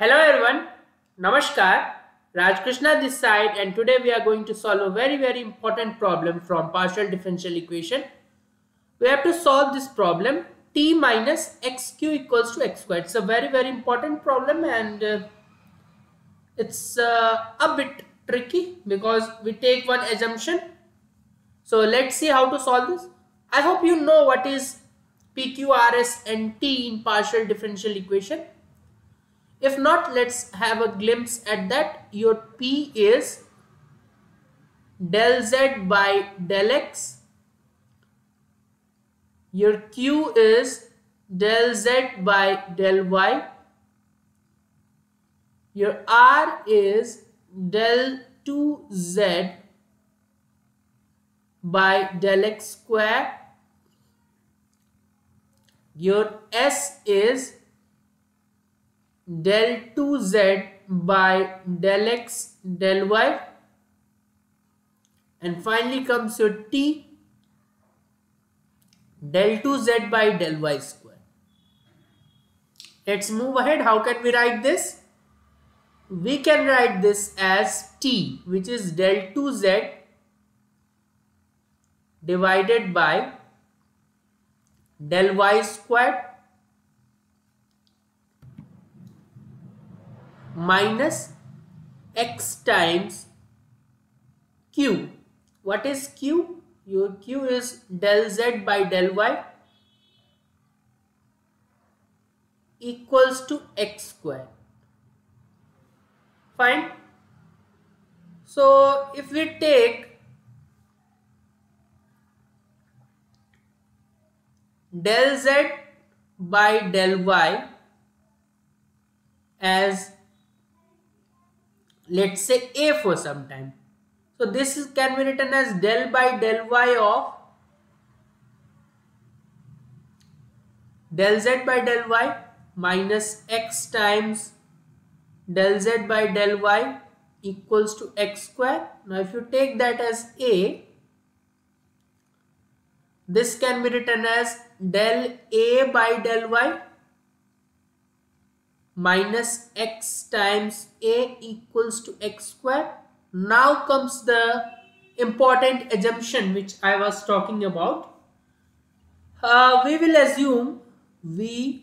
Hello everyone, Namaskar, Rajkrishna this side, and today we are going to solve a very important problem from partial differential equation. We have to solve this problem t minus xq equals to x squared. It's a very important problem, and it's a bit tricky because we take one assumption. So let's see how to solve this. I hope you know what is PQRS and t in partial differential equation. If not, let's have a glimpse at that. Your P is del Z by del X. Your Q is del Z by del Y. Your R is del 2Z by del X square. Your S is del 2z by del x del y, and finally comes your t, del 2z by del y square. Let's move ahead. How can we write this? We can write this as t, which is del 2z divided by del y square minus x times q. What is q? Your q is del z by del y equals to x square. Fine. So if we take del z by del y as, let's say, a for some time. So this can be written as del by del y of del z by del y minus x times del z by del y equals to x square. Now if you take that as a, this can be written as del a by del y minus x times a equals to x square. Now comes the important assumption which I was talking about. We will assume z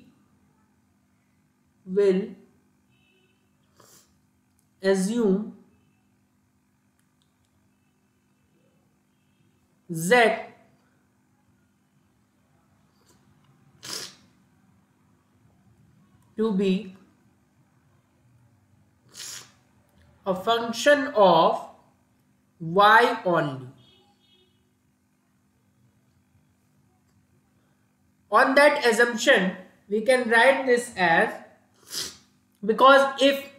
to be a function of y only. On that assumption, we can write this as, because if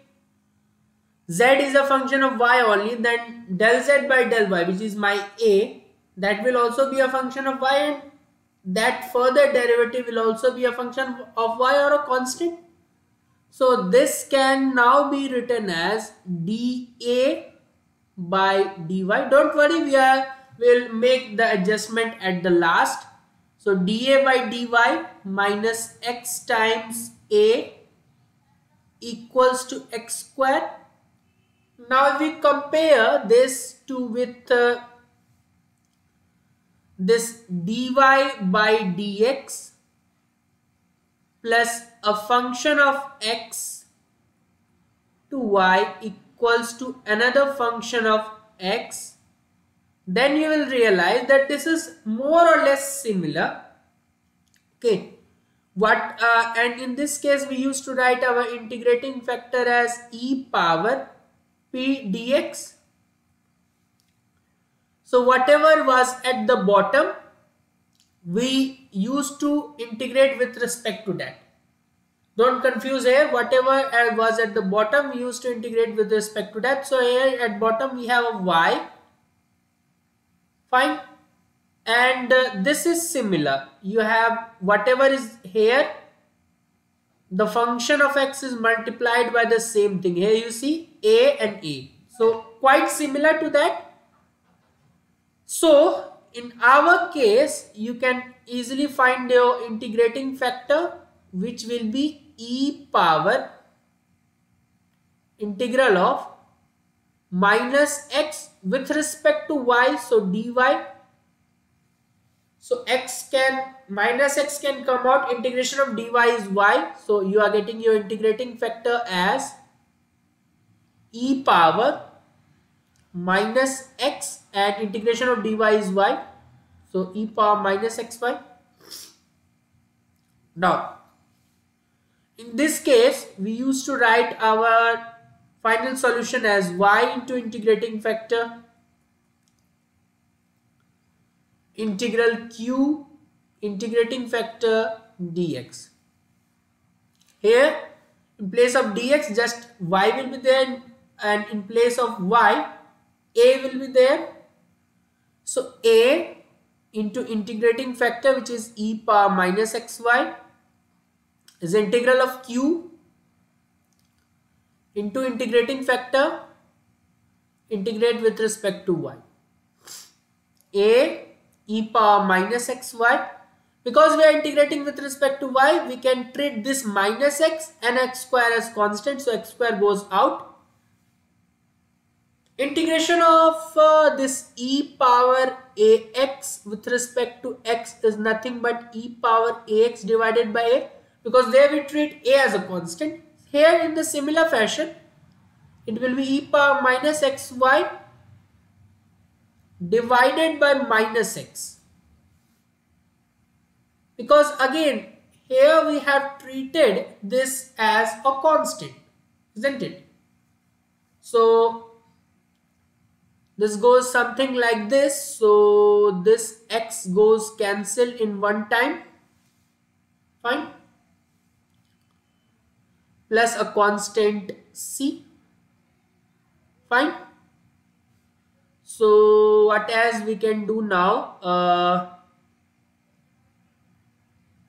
z is a function of y only, then del z by del y, which is my a, that will also be a function of y, and that further derivative will also be a function of y or a constant. So this can now be written as dA by dy. Don't worry, we will make the adjustment at the last. So dA by dy minus x times a equals to x square. Now if we compare this with this dy by dx plus a function of x to y equals to another function of x, then you will realize that this is more or less similar. Okay, and in this case we used to write our integrating factor as e power p dx. So whatever was at the bottom, we used to integrate with respect to that. Don't confuse here. Whatever was at the bottom, we used to integrate with respect to that. So here at bottom we have a y. Fine. And this is similar. You have whatever is here, the function of x is multiplied by the same thing. Here you see a and a. So quite similar to that. So in our case, you can easily find your integrating factor, which will be e power integral of minus x with respect to y, so dy. So minus x can come out, integration of dy is y, so you are getting your integrating factor as e power minus x and integration of dy is y, so e power minus xy. Now, in this case, we used to write our final solution as y into integrating factor integral q integrating factor dx. Here, in place of dx, just y will be there, and in place of y, a will be there. So, a into integrating factor, which is e power minus xy, is integral of q into integrating factor, integrate with respect to y. a e power minus xy, because we are integrating with respect to y, we can treat this minus x and x square as constant, so x square goes out. Integration of this e power ax with respect to x is nothing but e power ax divided by a, because there we treat a as a constant. Here in the similar fashion, it will be e power minus xy divided by minus x, because again here we have treated this as a constant, isn't it? So this goes something like this, so this x goes cancel in one time, fine, plus a constant c, fine. So what else we can do now,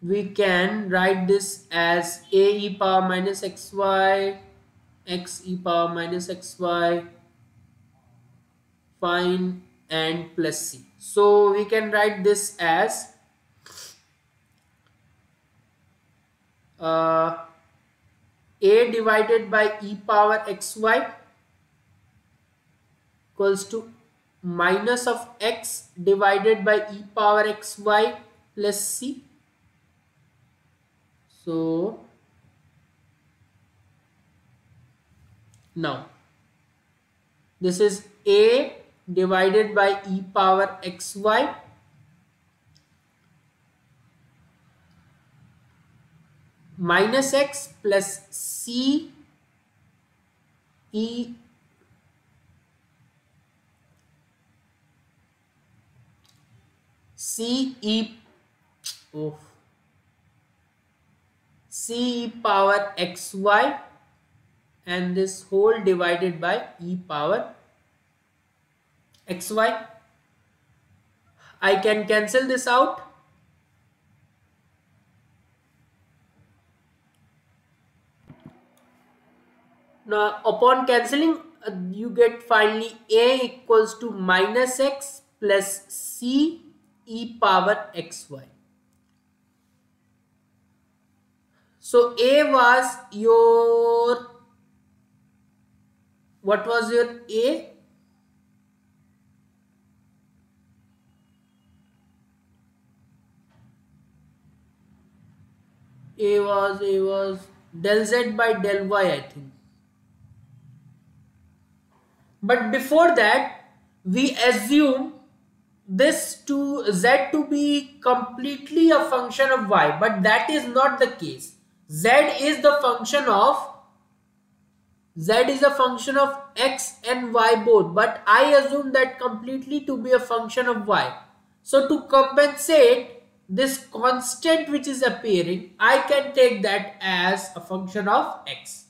we can write this as a e power minus xy, x e power minus xy, fine, and plus c. So we can write this as a divided by e power xy equals to minus of x divided by e power xy plus c. So now this is a divided by e power xy minus x plus c e C e power xy, and this whole divided by e power xy. I can cancel this out. Now upon cancelling, you get finally a equals to minus x plus c e power xy. So a was your, what was your a? A was del z by del y, I think. But before that, we assume this to z to be completely a function of y, but that is not the case. Z is a function of x and y both, but I assume that completely to be a function of y. So to compensate this constant which is appearing, I can take that as a function of x.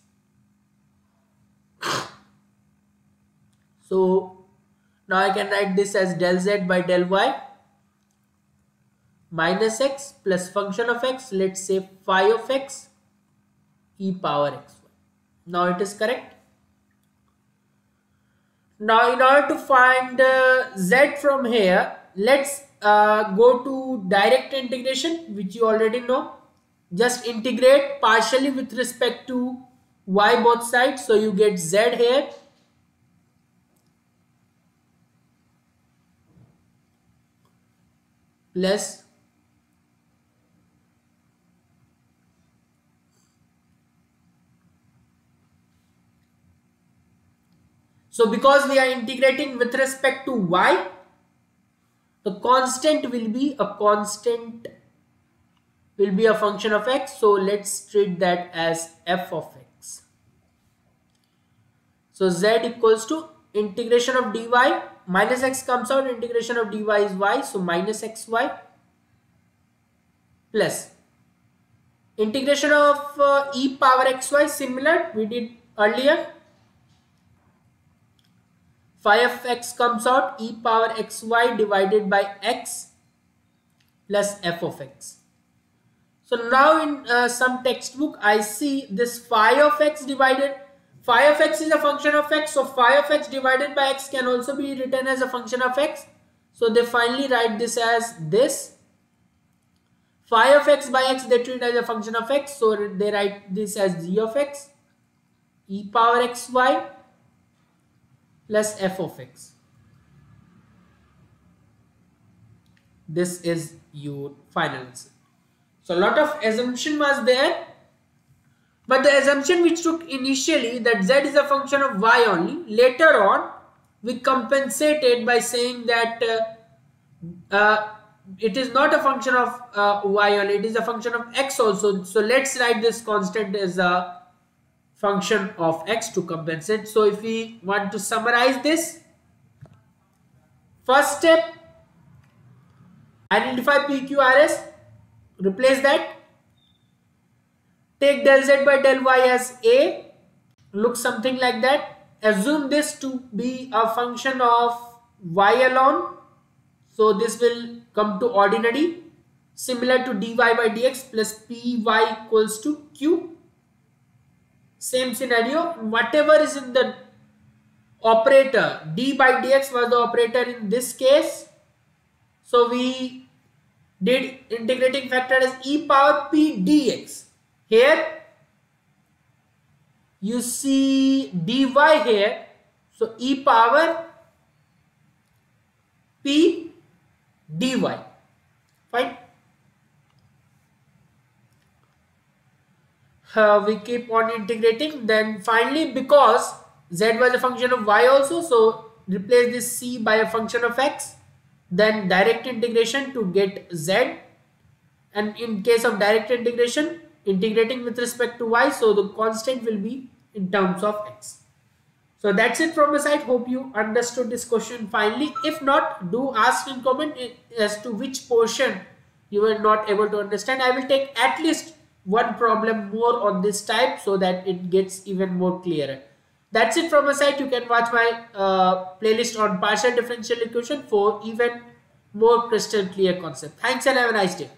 So now I can write this as del z by del y minus x plus function of x, let's say phi of x e power xy. Now it is correct. Now in order to find z from here, let's go to direct integration, which you already know. Just integrate partially with respect to y both sides, so you get z here. Plus so because we are integrating with respect to y, the constant will be a constant, will be a function of x. So let's treat that as f of x. So z equals to integration of dy, minus x comes out, integration of dy is y, so minus xy plus integration of e power xy, similar we did earlier, phi of x comes out, e power xy divided by x plus f of x. So now in some textbook I see this phi of x divided, phi of x is a function of x, so phi of x divided by x can also be written as a function of x. So they finally write this as this. Phi of x by x they treat as a function of x, so they write this as g of x, e power xy plus f of x. This is your final answer. So a lot of assumption was there. But the assumption we took initially that z is a function of y only, later on we compensated by saying that it is not a function of y only, it is a function of x also. So let's write this constant as a function of x to compensate. So if we want to summarize this, first step, identify PQRS, replace that. Take del z by del y as a, looks something like that. Assume this to be a function of y alone. So this will come to ordinary, similar to dy by dx plus py equals to q. Same scenario, whatever is in the operator, d by dx was the operator in this case. So we did integrating factor as e power p dx. Here you see dy here, so e power p dy, fine. We keep on integrating, then finally because z was a function of y also, so replace this c by a function of x, then direct integration to get z, and in case of direct integration integrating with respect to y, so the constant will be in terms of x. So that's it from my side. Hope you understood this question finally. If not, do ask in comment as to which portion you were not able to understand. I will take at least one problem more on this type so that it gets even more clearer. That's it from my side. You can watch my playlist on partial differential equation for even more crystal clear concept. Thanks and have a nice day.